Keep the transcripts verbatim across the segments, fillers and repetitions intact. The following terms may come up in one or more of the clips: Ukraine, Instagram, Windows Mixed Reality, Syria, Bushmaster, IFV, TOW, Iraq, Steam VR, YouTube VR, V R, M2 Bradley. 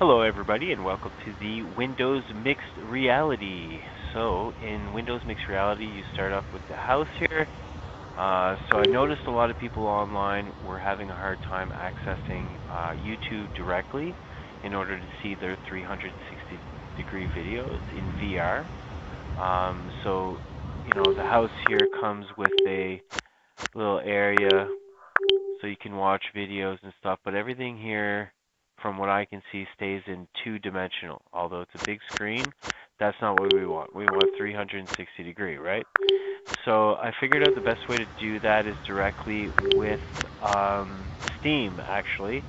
Hello everybody and welcome to the Windows Mixed Reality. So in Windows Mixed Reality you start off with the house here. Uh, so I noticed a lot of people online were having a hard time accessing uh, YouTube directly in order to see their three hundred sixty degree videos in V R. Um, so you know the house here comes with a little area so you can watch videos and stuff, but everything here from what I can see stays in two-dimensional. Although it's a big screen, that's not what we want. We want three hundred sixty degree, right? So I figured out the best way to do that is directly with um, Steam, actually.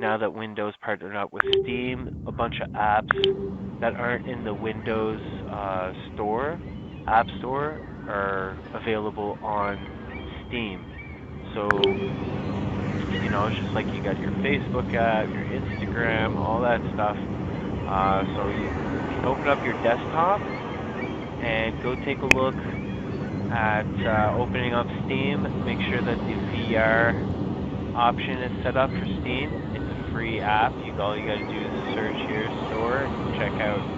Now that Windows partnered up with Steam, a bunch of apps that aren't in the Windows uh, store, App Store, are available on Steam. So, you know, it's just like you got your Facebook app, your Instagram, all that stuff. Uh, so you can open up your desktop and go take a look at uh, opening up Steam. Make sure that the V R option is set up for Steam. It's a free app. You, all you got to do is search your store, check out,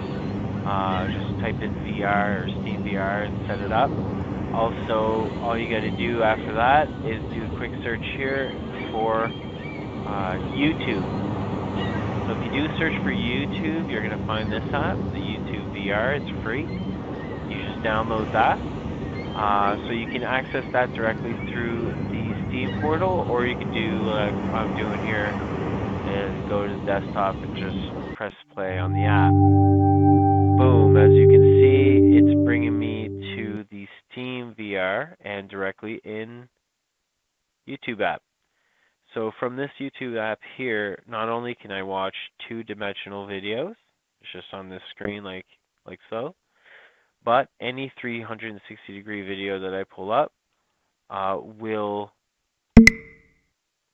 uh, just type in V R or Steam V R and set it up. Also, all you got to do after that is do a quick search here for uh, YouTube. So if you do search for YouTube, you're going to find this app, the YouTube V R. It's free. You just download that. Uh, so you can access that directly through the Steam portal, or you can do like I'm doing here, and go to the desktop and just press play on the app. Boom, as you can see, it's bringing me to the Steam V R and directly in YouTube app. So from this YouTube app here, not only can I watch two-dimensional videos, it's just on this screen like like so, but any three hundred sixty degree video that I pull up uh, will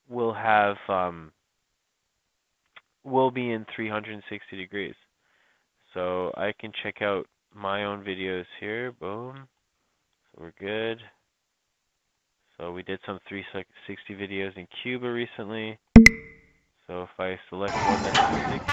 will have um, will be in three hundred sixty degrees. So I can check out my own videos here. Boom. So we're good. So we did some three sixty videos in Cuba recently. So if I select one that's music.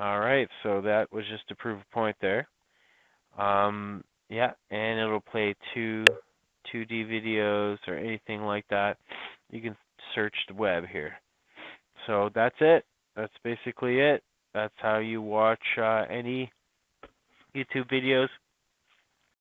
Alright, so that was just to prove a point there. Um, yeah, and it'll play two, 2D videos or anything like that. You can search the web here. So that's it. That's basically it. That's how you watch uh, any YouTube videos.